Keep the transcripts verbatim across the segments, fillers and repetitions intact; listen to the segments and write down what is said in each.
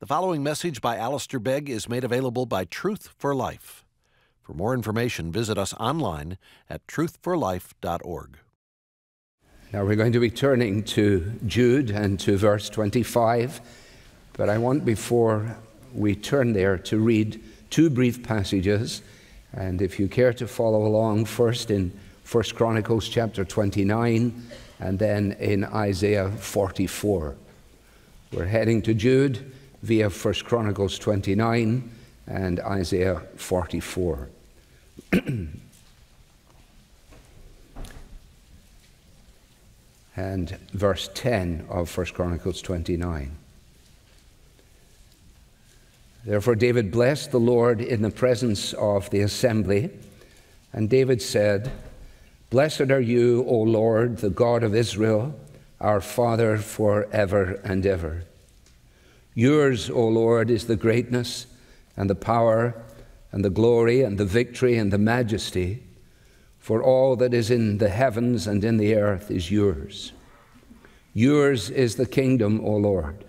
The following message by Alistair Begg is made available by Truth For Life. For more information, visit us online at truth for life dot org. Now we're going to be turning to Jude and to verse twenty-five, but I want, before we turn there, to read two brief passages, and if you care to follow along, first in First Chronicles chapter twenty-nine, and then in Isaiah forty-four. We're heading to Jude via First Chronicles twenty-nine and Isaiah forty-four. And verse ten of First Chronicles twenty-nine. Therefore David blessed the Lord in the presence of the assembly, and David said, "Blessed are you, O Lord, the God of Israel, our Father forever and ever. Yours, O Lord, is the greatness and the power and the glory and the victory and the majesty, for all that is in the heavens and in the earth is yours. Yours is the kingdom, O Lord,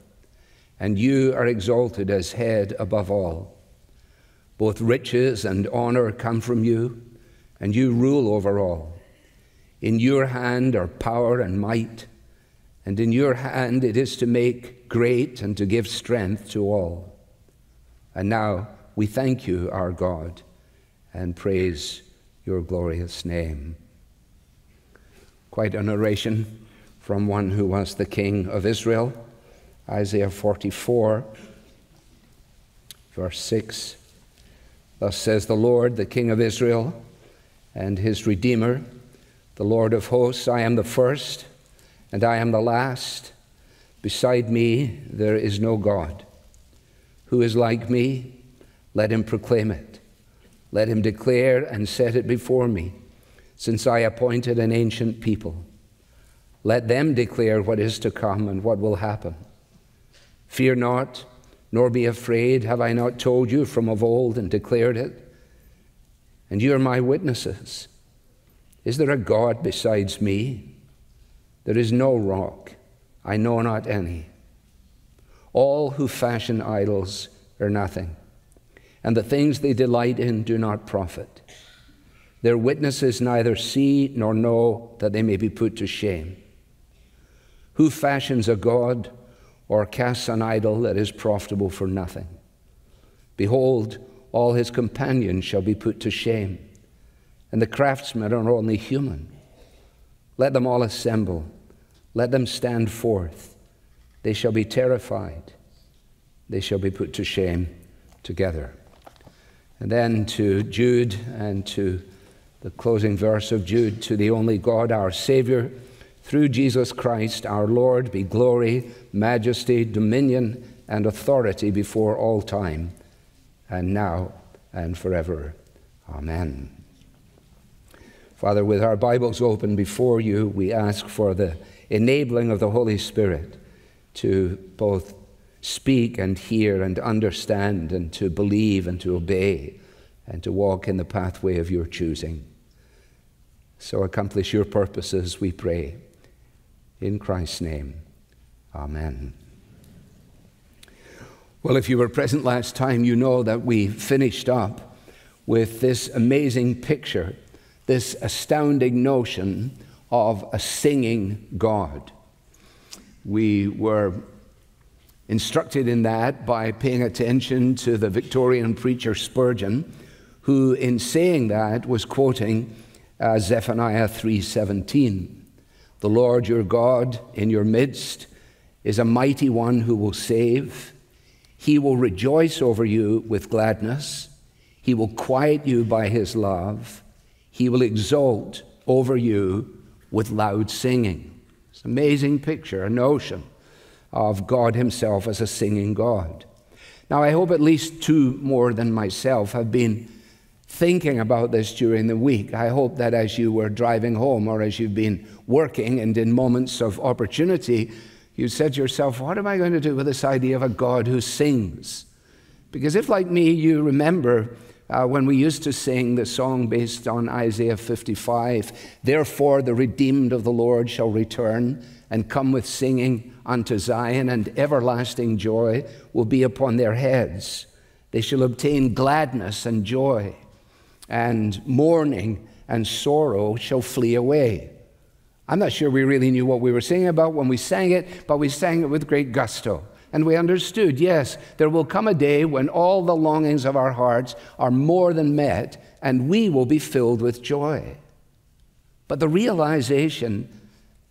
and you are exalted as head above all. Both riches and honor come from you, and you rule over all. In your hand are power and might, and in your hand it is to make great and to give strength to all. And now we thank you, our God, and praise your glorious name." Quite an oration from one who was the king of Israel. Isaiah forty-four, verse six. "Thus says the Lord, the King of Israel, and his Redeemer, the Lord of hosts, I am the first, and I am the last. Beside me there is no God. Who is like me? Let him proclaim it. Let him declare and set it before me, since I appointed an ancient people. Let them declare what is to come and what will happen. Fear not, nor be afraid. Have I not told you from of old and declared it? And you are my witnesses. Is there a God besides me? There is no rock, I know not any. All who fashion idols are nothing, and the things they delight in do not profit. Their witnesses neither see nor know, that they may be put to shame. Who fashions a god or casts an idol that is profitable for nothing? Behold, all his companions shall be put to shame, and the craftsmen are only human. Let them all assemble. Let them stand forth. They shall be terrified. They shall be put to shame together." And then to Jude, and to the closing verse of Jude, "To the only God, our Savior, through Jesus Christ, our Lord, be glory, majesty, dominion, and authority before all time, and now and forever. Amen." Father, with our Bibles open before you, we ask for the enabling of the Holy Spirit to both speak and hear and understand and to believe and to obey and to walk in the pathway of your choosing. So accomplish your purposes, we pray. In Christ's name, amen. Well, if you were present last time, you know that we finished up with this amazing picture, this astounding notion of a singing God. We were instructed in that by paying attention to the Victorian preacher Spurgeon, who in saying that was quoting uh, Zephaniah three seventeen. "The Lord your God in your midst is a mighty one who will save. He will rejoice over you with gladness. He will quiet you by his love. He will exult over you with loud singing." It's an amazing picture, a notion of God himself as a singing God. Now, I hope at least two more than myself have been thinking about this during the week. I hope that as you were driving home or as you've been working and in moments of opportunity, you said to yourself, what am I going to do with this idea of a God who sings? Because if, like me, you remember uh, when we used to sing the song based on Isaiah fifty-five, therefore the redeemed of the Lord shall return and come with singing unto Zion, and everlasting joy will be upon their heads. They shall obtain gladness and joy, and mourning and sorrow shall flee away. I'm not sure we really knew what we were singing about when we sang it, but we sang it with great gusto. And we understood, yes, there will come a day when all the longings of our hearts are more than met, and we will be filled with joy. But the realization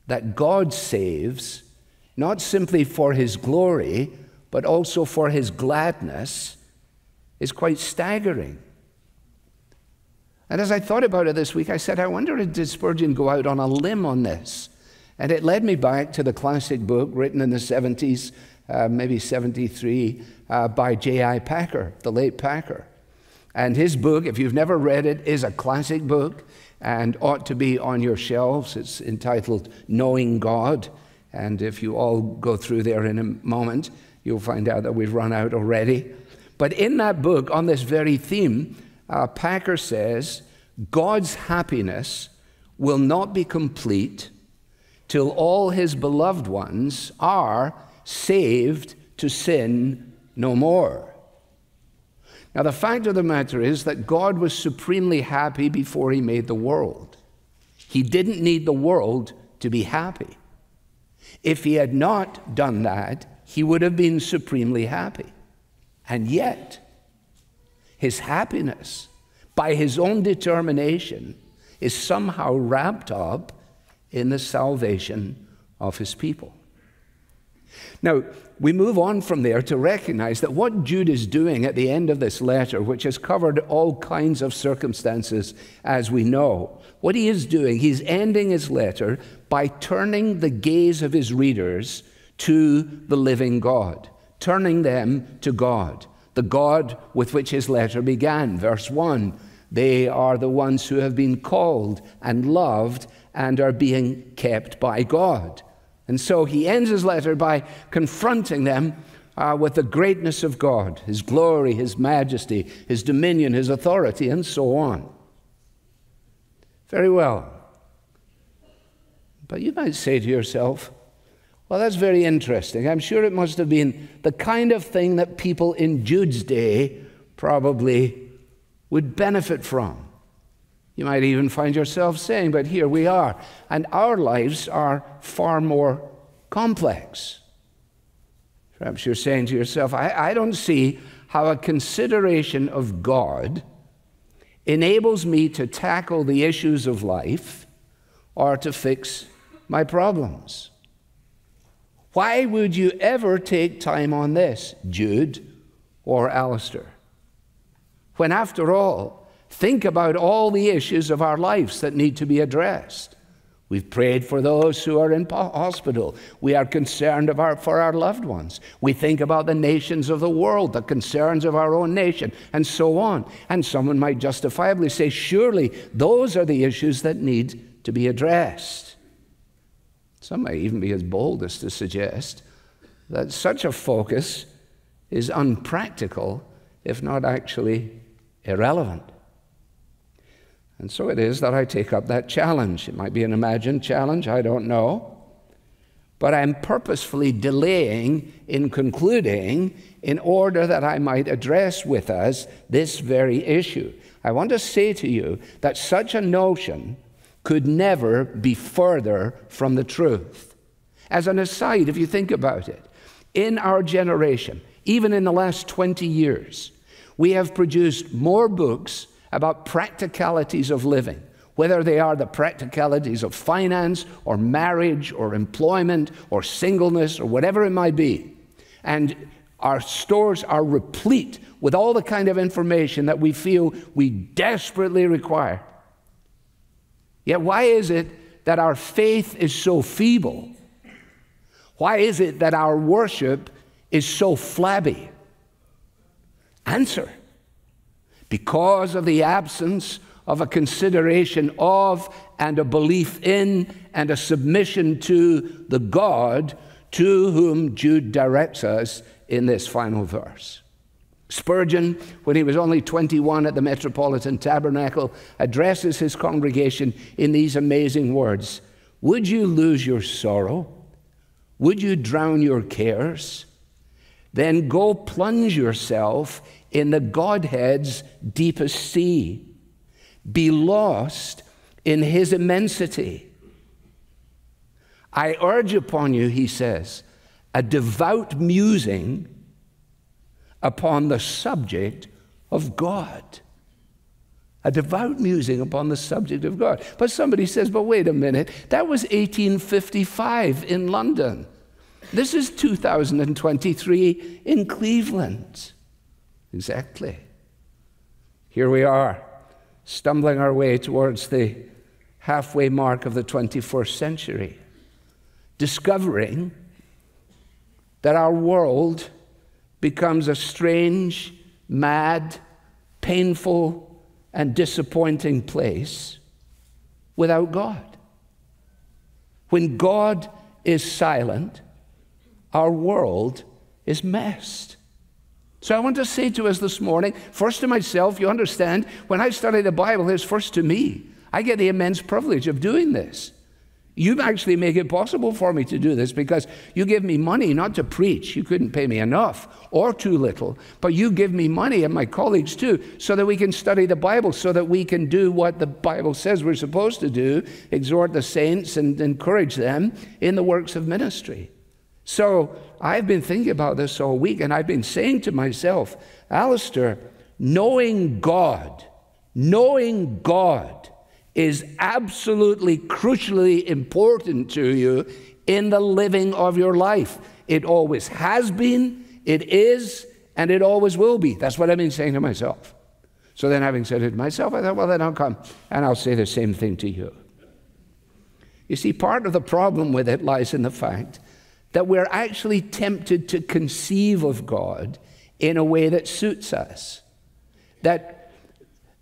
that God saves, not simply for his glory, but also for his gladness, is quite staggering. And as I thought about it this week, I said, I wonder, did Spurgeon go out on a limb on this? And it led me back to the classic book written in the seventies, Uh, maybe seventy-three, uh, by J. I. Packer, the late Packer. And his book, if you've never read it, is a classic book and ought to be on your shelves. It's entitled Knowing God. And if you all go through there in a moment, you'll find out that we've run out already. But in that book, on this very theme, uh, Packer says, God's happiness will not be complete till all his beloved ones are saved to sin no more. Now, the fact of the matter is that God was supremely happy before he made the world. He didn't need the world to be happy. If he had not done that, he would have been supremely happy. And yet, his happiness, by his own determination, is somehow wrapped up in the salvation of his people. Now, we move on from there to recognize that what Jude is doing at the end of this letter, which has covered all kinds of circumstances as we know, what he is doing, he's ending his letter by turning the gaze of his readers to the living God, turning them to God, the God with which his letter began. Verse one, they are the ones who have been called and loved and are being kept by God. And so he ends his letter by confronting them uh, with the greatness of God, his glory, his majesty, his dominion, his authority, and so on. Very well. But you might say to yourself, well, that's very interesting. I'm sure it must have been the kind of thing that people in Jude's day probably would benefit from. You might even find yourself saying, but here we are, and our lives are far more complex. Perhaps you're saying to yourself, I, I don't see how a consideration of God enables me to tackle the issues of life or to fix my problems. Why would you ever take time on this, Jude or Alistair, when after all, think about all the issues of our lives that need to be addressed. We've prayed for those who are in hospital. We are concerned about, for our loved ones. We think about the nations of the world, the concerns of our own nation, and so on. And someone might justifiably say, surely those are the issues that need to be addressed. Some may even be as bold as to suggest that such a focus is unpractical, if not actually irrelevant. And so it is that I take up that challenge. It might be an imagined challenge, I don't know. But I'm purposefully delaying in concluding in order that I might address with us this very issue. I want to say to you that such a notion could never be further from the truth. As an aside, if you think about it, in our generation, even in the last twenty years, we have produced more books about practicalities of living, whether they are the practicalities of finance or marriage or employment or singleness or whatever it might be. And our stores are replete with all the kind of information that we feel we desperately require. Yet why is it that our faith is so feeble? Why is it that our worship is so flabby? Answer. Because of the absence of a consideration of and a belief in and a submission to the God to whom Jude directs us in this final verse. Spurgeon, when he was only twenty-one at the Metropolitan Tabernacle, addresses his congregation in these amazing words: "Would you lose your sorrow? Would you drown your cares? Then go plunge yourself in the Godhead's deepest sea. Be lost in his immensity. I urge upon you," he says, "a devout musing upon the subject of God." A devout musing upon the subject of God. But somebody says, but wait a minute, that was eighteen fifty-five in London. This is two thousand twenty-three in Cleveland. Exactly. Here we are, stumbling our way towards the halfway mark of the twenty-first century, discovering that our world becomes a strange, mad, painful, and disappointing place without God. When God is silent, our world is messed. So I want to say to us this morning, first to myself, you understand, when I study the Bible, it's first to me. I get the immense privilege of doing this. You actually make it possible for me to do this because you give me money not to preach. You couldn't pay me enough or too little, but you give me money, and my colleagues too, so that we can study the Bible, so that we can do what the Bible says we're supposed to do, exhort the saints and encourage them in the works of ministry. So I've been thinking about this all week, and I've been saying to myself, Alistair, knowing God, knowing God, is absolutely crucially important to you in the living of your life. It always has been, it is, and it always will be. That's what I've been saying to myself. So then, having said it to myself, I thought, well, then I'll come and I'll say the same thing to you. You see, part of the problem with it lies in the fact that we're actually tempted to conceive of God in a way that suits us. That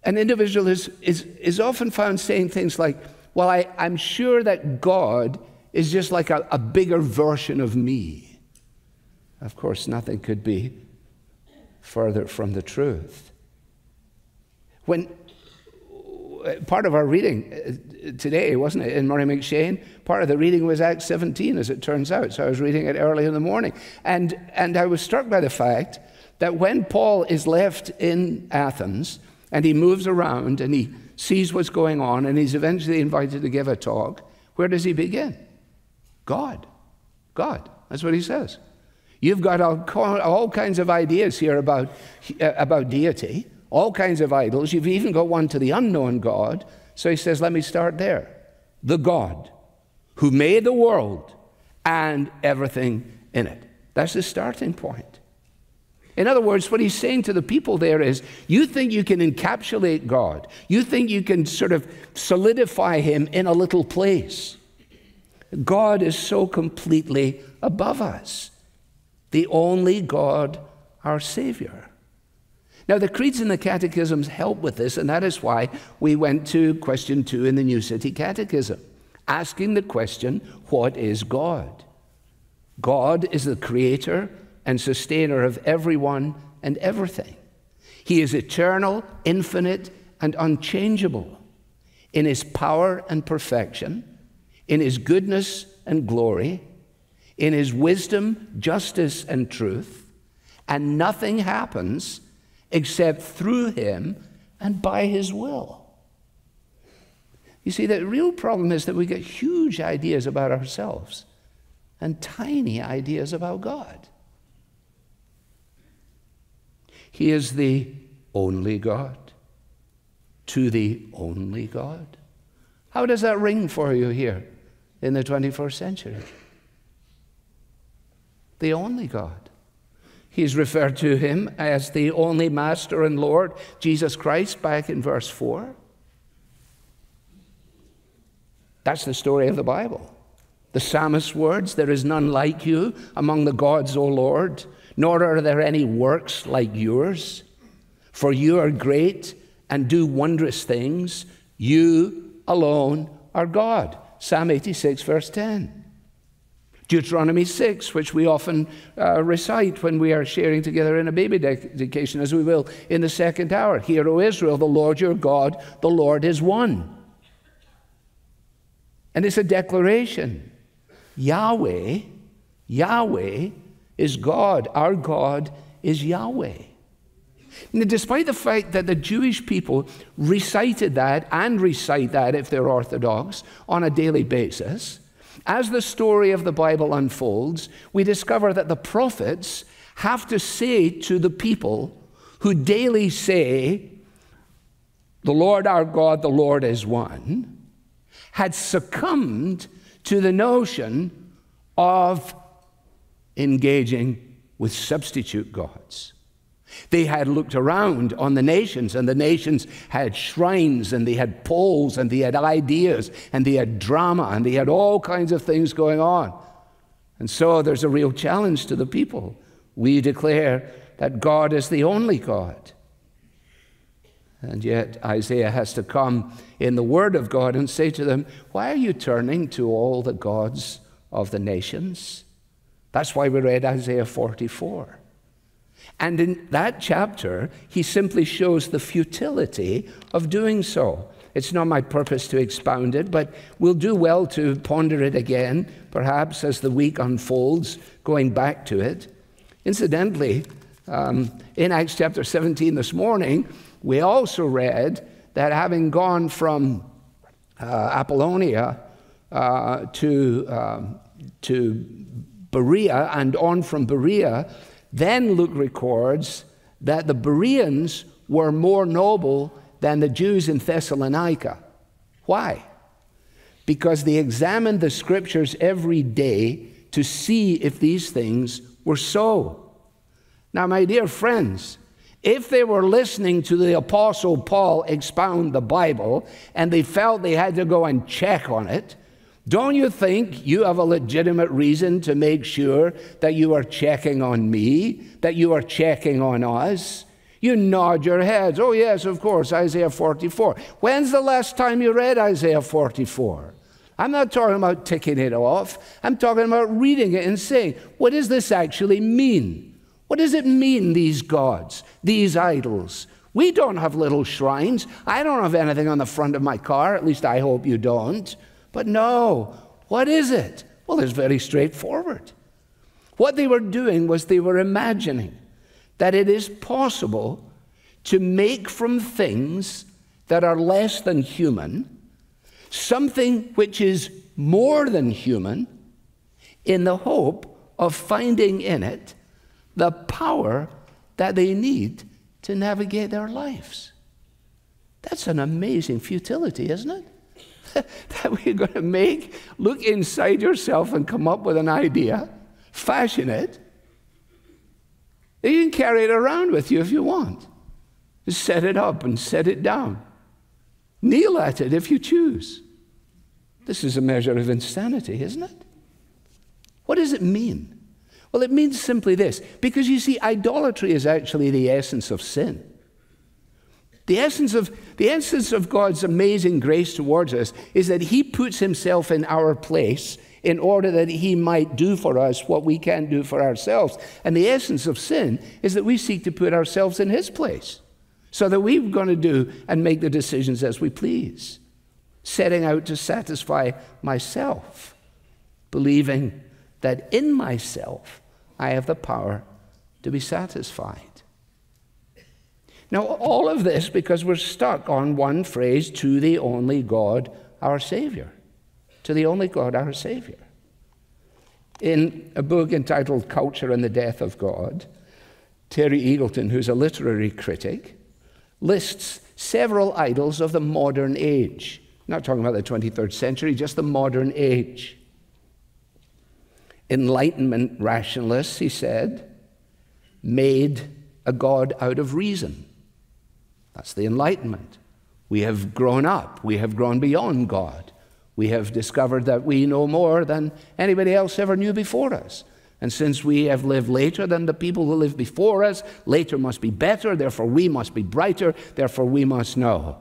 an individual is, is, is often found saying things like, well, I, I'm sure that God is just like a, a bigger version of me. Of course, nothing could be further from the truth. When part of our reading today, wasn't it, in Murray McShane, part of the reading was Acts seventeen, as it turns out. So I was reading it early in the morning. And, and I was struck by the fact that when Paul is left in Athens, and he moves around, and he sees what's going on, and he's eventually invited to give a talk. Where does he begin? God. God. That's what he says. You've got all, all kinds of ideas here about, uh, about deity, all kinds of idols. You've even got one to the unknown God. So he says, let me start there. The God who made the world and everything in it. That's the starting point. In other words, what he's saying to the people there is, you think you can encapsulate God. You think you can sort of solidify him in a little place. God is so completely above us. The only God, our Savior. Now, the creeds and the catechisms help with this, and that is why we went to question two in the New City Catechism, asking the question, what is God? God is the creator and sustainer of everyone and everything. He is eternal, infinite, and unchangeable in his power and perfection, in his goodness and glory, in his wisdom, justice, and truth, and nothing happens except through him and by his will. You see, the real problem is that we get huge ideas about ourselves and tiny ideas about God. He is the only God, to the only God. How does that ring for you here in the twenty-first century? The only God. He's referred to him as the only Master and Lord, Jesus Christ, back in verse four. That's the story of the Bible. The psalmist's words, there is none like you among the gods, O Lord, nor are there any works like yours. For you are great and do wondrous things. You alone are God. Psalm eighty-six, verse ten. Deuteronomy six, which we often uh, recite when we are sharing together in a baby dedication, as we will in the second hour. Hear, O Israel, the Lord your God, the Lord is one. And it's a declaration. Yahweh, Yahweh is God. Our God is Yahweh. Now, despite the fact that the Jewish people recited that and recite that, if they're Orthodox, on a daily basis, as the story of the Bible unfolds, we discover that the prophets have to say to the people who daily say, the Lord our God, the Lord is one, had succumbed to the notion of engaging with substitute gods. They had looked around on the nations, and the nations had shrines, and they had polls, and they had ideas, and they had drama, and they had all kinds of things going on. And so there's a real challenge to the people. We declare that God is the only God. And yet Isaiah has to come in the Word of God and say to them, why are you turning to all the gods of the nations? That's why we read Isaiah forty-four. And in that chapter, he simply shows the futility of doing so. It's not my purpose to expound it, but we'll do well to ponder it again, perhaps as the week unfolds, going back to it. Incidentally, um, in Acts chapter seventeen this morning, we also read that having gone from uh, Apollonia uh, to, um, to Berea and on from Berea, then Luke records that the Bereans were more noble than the Jews in Thessalonica. Why? Because they examined the Scriptures every day to see if these things were so. Now, my dear friends, if they were listening to the Apostle Paul expound the Bible and they felt they had to go and check on it, don't you think you have a legitimate reason to make sure that you are checking on me, that you are checking on us? You nod your heads. Oh, yes, of course, Isaiah forty-four. When's the last time you read Isaiah forty-four? I'm not talking about ticking it off. I'm talking about reading it and saying, what does this actually mean? What does it mean, these gods, these idols? We don't have little shrines. I don't have anything on the front of my car. At least I hope you don't. But no, what is it? Well, it's very straightforward. What they were doing was they were imagining that it is possible to make from things that are less than human something which is more than human in the hope of finding in it the power that they need to navigate their lives. That's an amazing futility, isn't it? That we're going to make, look inside yourself and come up with an idea, fashion it. You can carry it around with you if you want. Just set it up and set it down. Kneel at it if you choose. This is a measure of insanity, isn't it? What does it mean? Well, it means simply this, because you see, idolatry is actually the essence of sin. The essence of, the essence of God's amazing grace towards us is that he puts himself in our place in order that he might do for us what we can't do for ourselves. And the essence of sin is that we seek to put ourselves in his place so that we're going to do and make the decisions as we please, setting out to satisfy myself, believing that in myself I have the power to be satisfied. Now, all of this because we're stuck on one phrase, to the only God, our Savior. To the only God, our Savior. In a book entitled Culture and the Death of God, Terry Eagleton, who's a literary critic, lists several idols of the modern age. I'm not talking about the twenty-third century, just the modern age. Enlightenment rationalists, he said, made a God out of reason. That's the Enlightenment. We have grown up. We have grown beyond God. We have discovered that we know more than anybody else ever knew before us. And since we have lived later than the people who lived before us, later must be better, therefore we must be brighter, therefore we must know.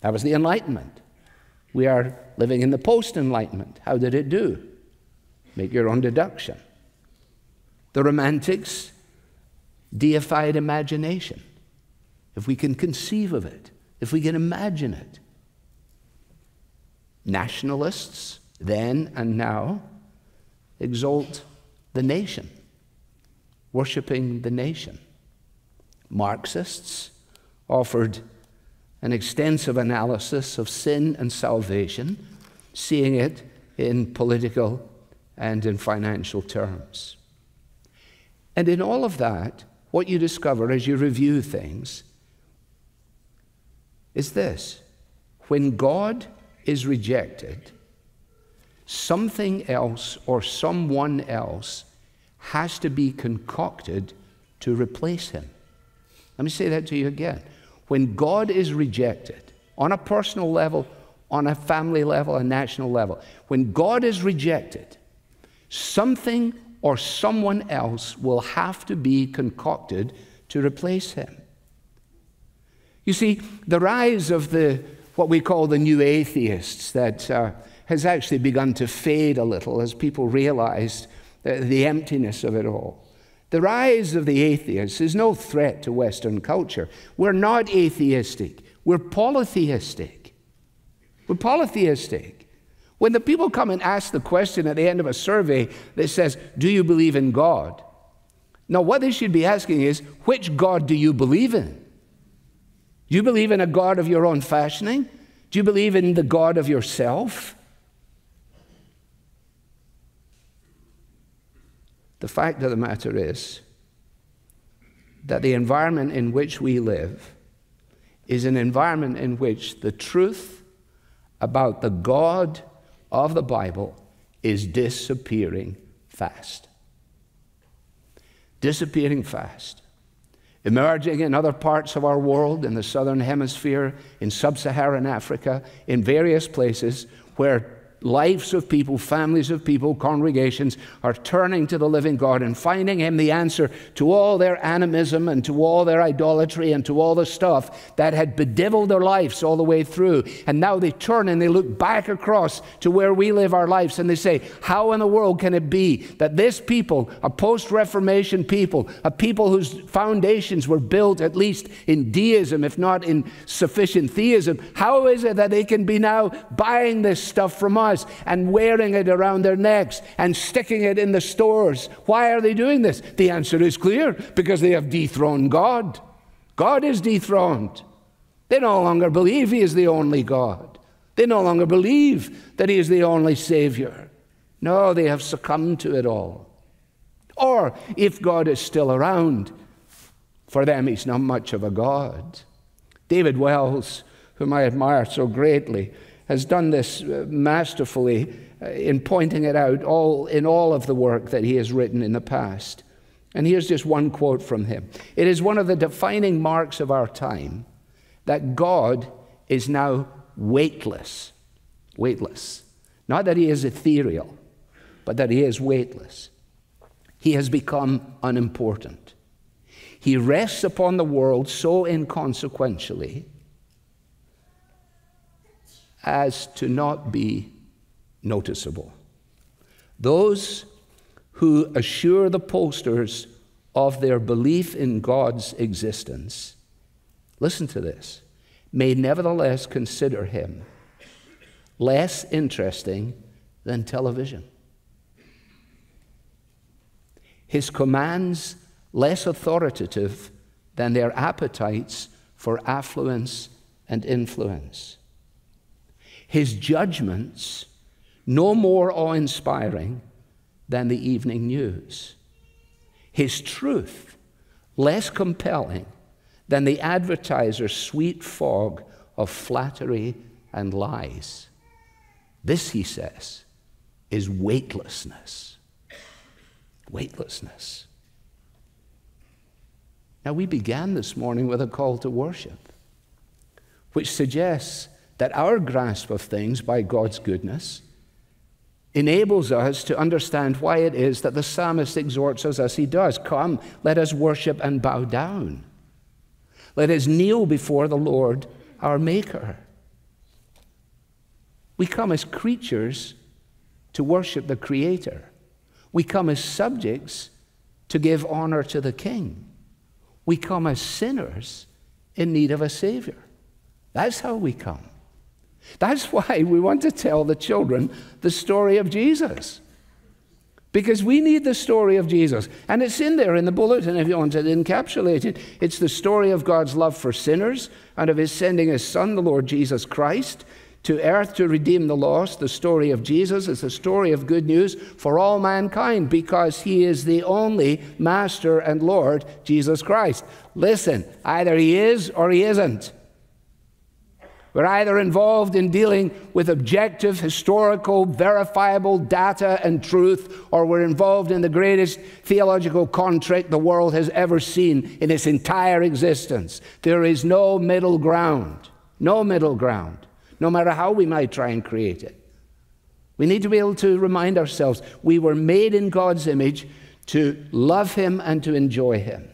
That was the Enlightenment. We are living in the post-Enlightenment. How did it do? Make your own deduction. The Romantics deified imagination. If we can conceive of it, if we can imagine it. Nationalists, then and now, exalt the nation, worshiping the nation. Marxists offered an extensive analysis of sin and salvation, seeing it in political and in financial terms. And in all of that, what you discover as you review things is this: when God is rejected, something else or someone else has to be concocted to replace him. Let me say that to you again. When God is rejected, on a personal level, on a family level, a national level, when God is rejected, something or someone else will have to be concocted to replace him. You see, the rise of the what we call the new atheists that uh, has actually begun to fade a little as people realized uh, the emptiness of it all. The rise of the atheists is no threat to Western culture. We're not atheistic. We're polytheistic. We're polytheistic. When the people come and ask the question at the end of a survey that says, do you believe in God? Now, what they should be asking is, which God do you believe in? Do you believe in a God of your own fashioning? Do you believe in the God of yourself? The fact of the matter is that the environment in which we live is an environment in which the truth about the God of the Bible is disappearing fast. Disappearing fast. Emerging in other parts of our world, in the southern hemisphere, in sub-Saharan Africa, in various places where lives of people, families of people, congregations are turning to the living God and finding him the answer to all their animism and to all their idolatry and to all the stuff that had bedeviled their lives all the way through. And now they turn and they look back across to where we live our lives and they say, how in the world can it be that this people, a post-Reformation people, a people whose foundations were built at least in deism, if not in sufficient theism, how is it that they can be now buying this stuff from us and wearing it around their necks and sticking it in the stores? Why are they doing this? The answer is clear: because they have dethroned God. God is dethroned. They no longer believe he is the only God. They no longer believe that he is the only Savior. No, they have succumbed to it all. Or if God is still around, for them he's not much of a God. David Wells, whom I admire so greatly, has done this masterfully in pointing it out all in all of the work that he has written in the past. And here's just one quote from him. It is one of the defining marks of our time that God is now weightless. Weightless. Not that he is ethereal, but that he is weightless. He has become unimportant. He rests upon the world so inconsequentially as to not be noticeable. Those who assure the pollsters of their belief in God's existence, listen to this, may nevertheless consider him less interesting than television. His commands less authoritative than their appetites for affluence and influence. His judgments no more awe-inspiring than the evening news. His truth less compelling than the advertiser's sweet fog of flattery and lies. This, he says, is weightlessness. Weightlessness. Now, we began this morning with a call to worship, which suggests that our grasp of things by God's goodness enables us to understand why it is that the psalmist exhorts us as he does. Come, let us worship and bow down. Let us kneel before the Lord, our Maker. We come as creatures to worship the Creator. We come as subjects to give honor to the King. We come as sinners in need of a Savior. That's how we come. That's why we want to tell the children the story of Jesus. Because we need the story of Jesus. And it's in there in the bulletin if you want it encapsulated. It's the story of God's love for sinners and of his sending his Son, the Lord Jesus Christ, to earth to redeem the lost. The story of Jesus is the story of good news for all mankind because he is the only Master and Lord, Jesus Christ. Listen, either he is or he isn't. We're either involved in dealing with objective, historical, verifiable data and truth, or we're involved in the greatest theological contract the world has ever seen in its entire existence. There is no middle ground, no middle ground, no matter how we might try and create it. We need to be able to remind ourselves we were made in God's image to love him and to enjoy him.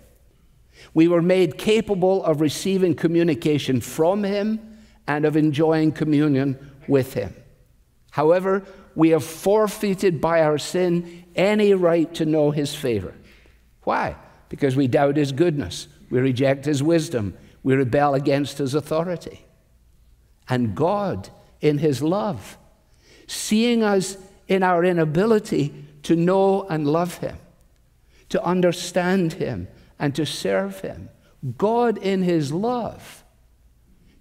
We were made capable of receiving communication from him and of enjoying communion with him. However, we have forfeited by our sin any right to know his favor. Why? Because we doubt his goodness, we reject his wisdom, we rebel against his authority. And God, in his love, seeing us in our inability to know and love him, to understand him and to serve him, God, in his love,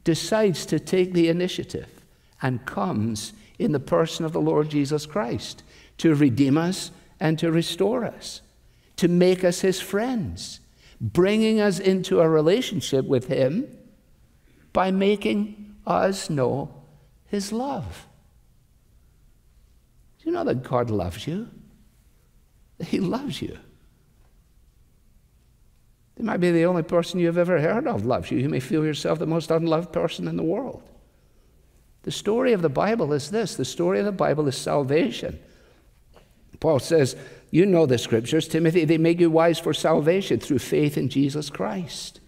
decides to take the initiative and comes in the person of the Lord Jesus Christ to redeem us and to restore us, to make us his friends, bringing us into a relationship with him by making us know his love. Do you know that God loves you? He loves you. You might be the only person you've ever heard of loves you. You may feel yourself the most unloved person in the world. The story of the Bible is this. The story of the Bible is salvation. Paul says, you know the scriptures, Timothy, they make you wise for salvation through faith in Jesus Christ.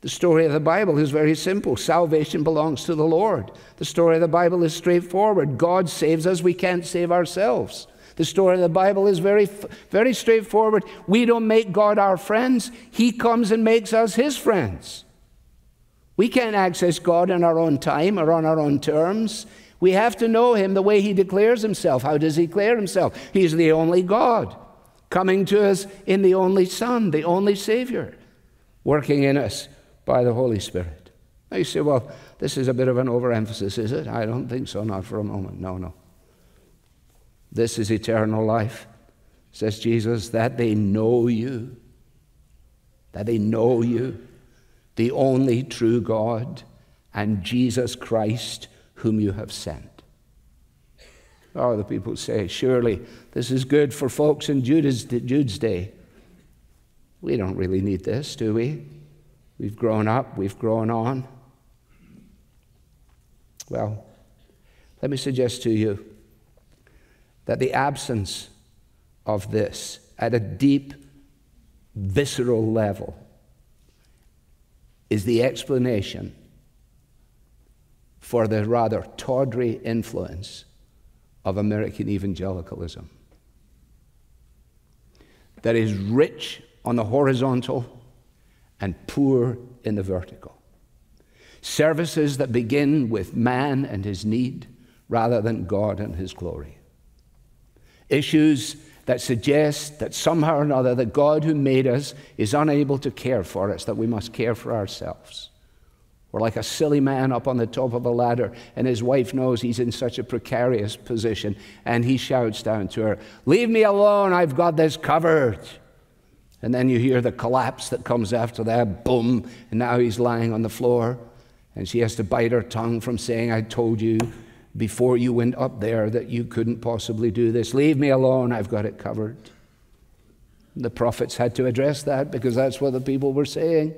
The story of the Bible is very simple. Salvation belongs to the Lord. The story of the Bible is straightforward. God saves us. We can't save ourselves. The story of the Bible is very, very straightforward. We don't make God our friends. He comes and makes us his friends. We can't access God in our own time or on our own terms. We have to know him the way he declares himself. How does he declare himself? He's the only God, coming to us in the only Son, the only Savior, working in us by the Holy Spirit. Now you say, well, this is a bit of an overemphasis, is it? I don't think so, not for a moment. No, no. This is eternal life, says Jesus, that they know you, that they know you, the only true God, and Jesus Christ, whom you have sent. Oh, the people say, surely this is good for folks in Jude's, Jude's day. We don't really need this, do we? We've grown up, we've grown on. Well, let me suggest to you that the absence of this at a deep, visceral level is the explanation for the rather tawdry influence of American evangelicalism that is rich on the horizontal and poor in the vertical. Services that begin with man and his need rather than God and his glory. Issues that suggest that somehow or another the God who made us is unable to care for us, that we must care for ourselves. We're like a silly man up on the top of a ladder, and his wife knows he's in such a precarious position, and he shouts down to her, "Leave me alone, I've got this covered." And then you hear the collapse that comes after that, boom, and now he's lying on the floor, and she has to bite her tongue from saying, "I told you before you went up there that you couldn't possibly do this. Leave me alone, I've got it covered." The prophets had to address that because that's what the people were saying.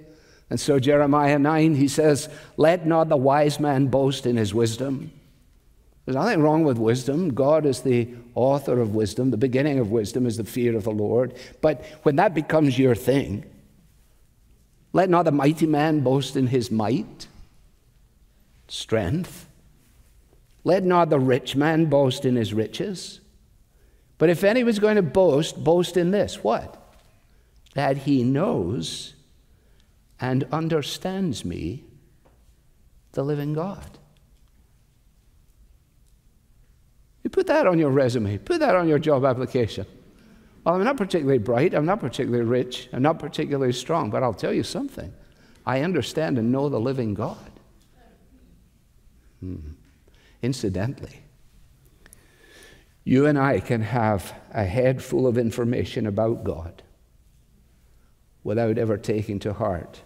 And so Jeremiah nine, he says, "Let not the wise man boast in his wisdom." There's nothing wrong with wisdom. God is the author of wisdom. The beginning of wisdom is the fear of the Lord. But when that becomes your thing, let not the mighty man boast in his might, strength. Let not the rich man boast in his riches, But if any was going to boast, boast in this. What? That he knows and understands me, the living God. You put that on your resume. Put that on your job application. Well, I'm not particularly bright. I'm not particularly rich. I'm not particularly strong. But I'll tell you something. I understand and know the living God. Hmm. Incidentally, you and I can have a head full of information about God without ever taking to heart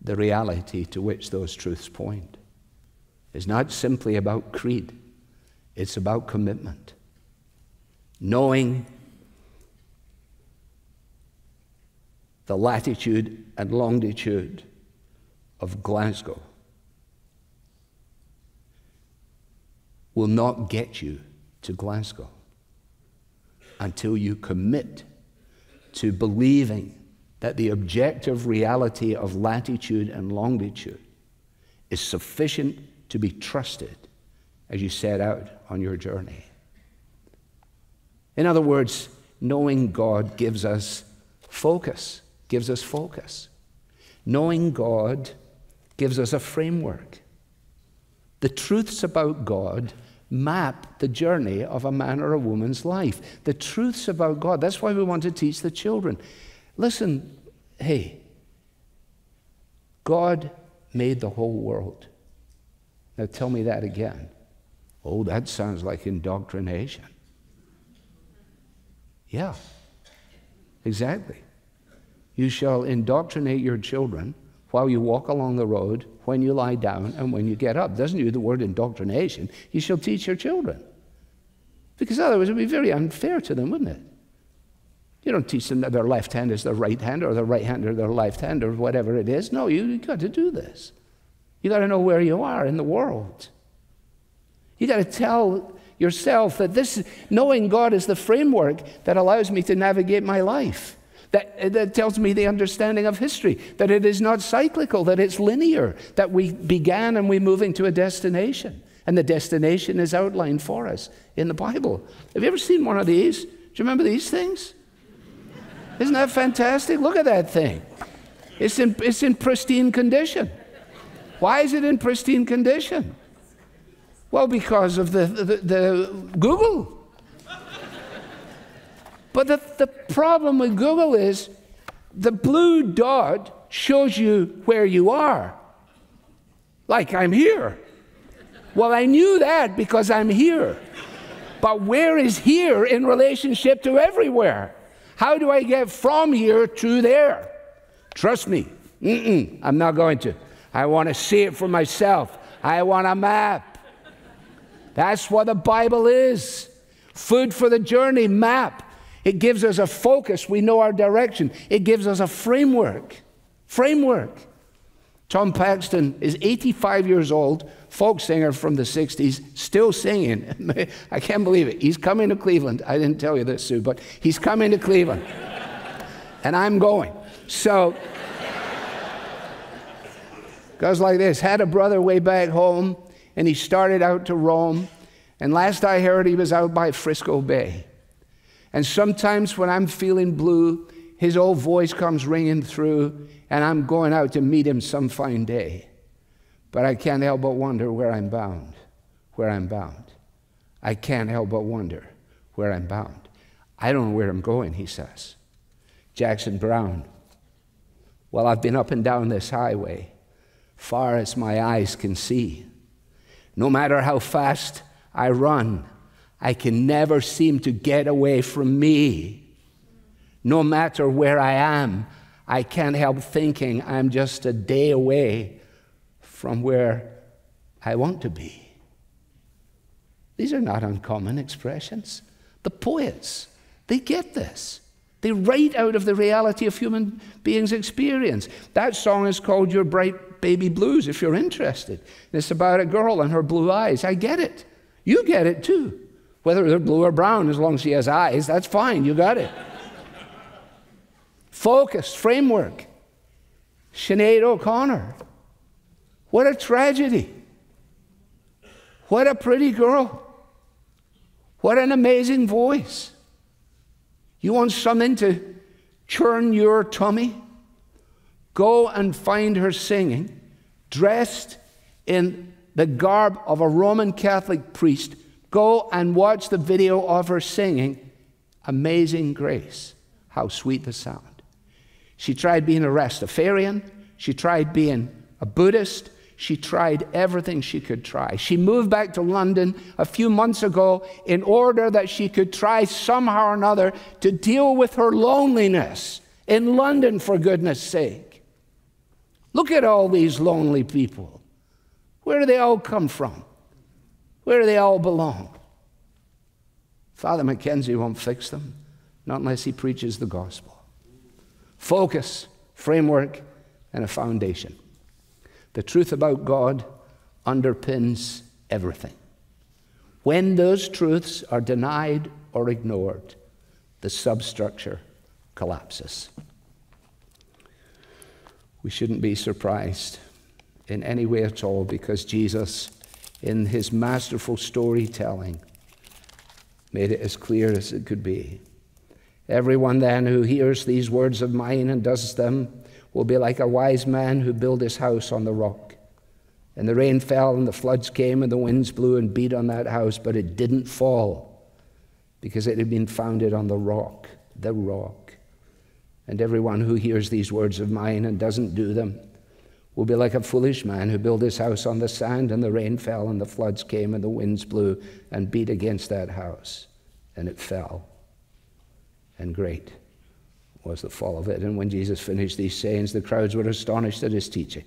the reality to which those truths point. It's not simply about creed. It's about commitment. Knowing the latitude and longitude of Glasgow will not get you to Glasgow until you commit to believing that the objective reality of latitude and longitude is sufficient to be trusted as you set out on your journey. In other words, knowing God gives us focus, gives us focus. Knowing God gives us a framework. The truths about God map the journey of a man or a woman's life. The truths about God, that's why we want to teach the children. Listen, hey, God made the whole world. Now tell me that again. Oh, that sounds like indoctrination. Yeah, exactly. You shall indoctrinate your children while you walk along the road, when you lie down, and when you get up. Doesn't use the word indoctrination. You shall teach your children. Because otherwise it would be very unfair to them, wouldn't it? You don't teach them that their left hand is their right hand, or their right hand or their left hand, or whatever it is. No, you, you've got to do this. You've got to know where you are in the world. You've got to tell yourself that this, knowing God is the framework that allows me to navigate my life, that, that tells me the understanding of history, that it is not cyclical, that it's linear, that we began and we move into a destination, and the destination is outlined for us in the Bible. Have you ever seen one of these? Do you remember these things? Isn't that fantastic? Look at that thing. It's in, it's in pristine condition. Why is it in pristine condition? Well, because of the, the, the Google. But the, the problem with Google is the blue dot shows you where you are. Like, I'm here. Well, I knew that because I'm here. But where is here in relationship to everywhere? How do I get from here to there? Trust me, mm-mm, I'm not going to. I want to see it for myself. I want a map. That's what the Bible is. Food for the journey, map. It gives us a focus. We know our direction. It gives us a framework. Framework. Tom Paxton is eighty-five years old, folk singer from the sixties, still singing. I can't believe it. He's coming to Cleveland. I didn't tell you this, Sue, but he's coming to Cleveland. And I'm going. So, goes like this. Had a brother way back home, and he started out to Rome, and last I heard he was out by Frisco Bay. And sometimes when I'm feeling blue, his old voice comes ringing through, and I'm going out to meet him some fine day. But I can't help but wonder where I'm bound, where I'm bound. I can't help but wonder where I'm bound. I don't know where I'm going, he says. Jackson Brown, well, I've been up and down this highway, far as my eyes can see. No matter how fast I run, I can never seem to get away from me. No matter where I am, I can't help thinking I'm just a day away from where I want to be. These are not uncommon expressions. The poets, they get this. They write out of the reality of human beings' experience. That song is called Your Bright Baby Blues, if you're interested. And it's about a girl and her blue eyes. I get it. You get it too. Whether they're blue or brown, as long as she has eyes, that's fine. You got it. Focus, framework. Sinead O'Connor. What a tragedy. What a pretty girl. What an amazing voice. You want something to churn your tummy? Go and find her singing, dressed in the garb of a Roman Catholic priest. Go and watch the video of her singing Amazing Grace. How sweet the sound. She tried being a Rastafarian. She tried being a Buddhist. She tried everything she could try. She moved back to London a few months ago in order that she could try somehow or another to deal with her loneliness in London, for goodness sake. Look at all these lonely people. Where do they all come from? Where do they all belong? Father Mackenzie won't fix them, not unless he preaches the gospel. Focus, framework, and a foundation. The truth about God underpins everything. When those truths are denied or ignored, the substructure collapses. We shouldn't be surprised in any way at all, because Jesus, in his masterful storytelling, made it as clear as it could be. Everyone then who hears these words of mine and does them will be like a wise man who built his house on the rock. And the rain fell, and the floods came, and the winds blew and beat on that house, but it didn't fall, because it had been founded on the rock, the rock. And everyone who hears these words of mine and doesn't do them will be like a foolish man who built his house on the sand, and the rain fell, and the floods came, and the winds blew and beat against that house, and it fell. And great was the fall of it. And when Jesus finished these sayings, the crowds were astonished at his teaching,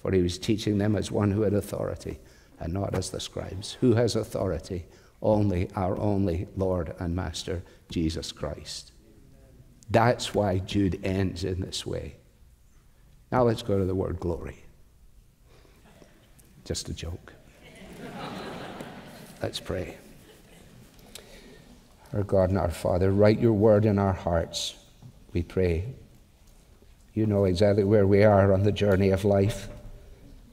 for he was teaching them as one who had authority, and not as the scribes. Who has authority? Only our only Lord and Master, Jesus Christ. That's why Jude ends in this way. Now let's go to the word glory. Just a joke. Let's pray. Our God and our Father, write your word in our hearts, we pray. You know exactly where we are on the journey of life.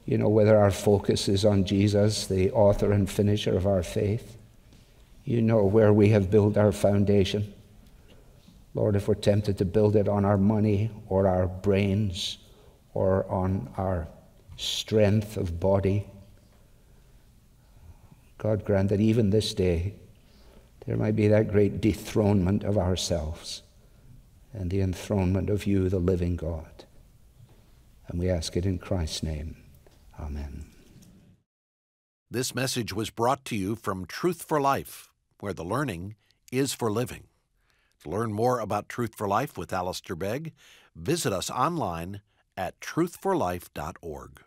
You know whether our focus is on Jesus, the author and finisher of our faith. You know where we have built our foundation. Lord, if we're tempted to build it on our money or our brains or on our strength of body, God grant that even this day there might be that great dethronement of ourselves and the enthronement of you, the living God. And we ask it in Christ's name. Amen. This message was brought to you from Truth For Life, where the learning is for living. To learn more about Truth For Life with Alistair Begg, visit us online at truth for life dot org.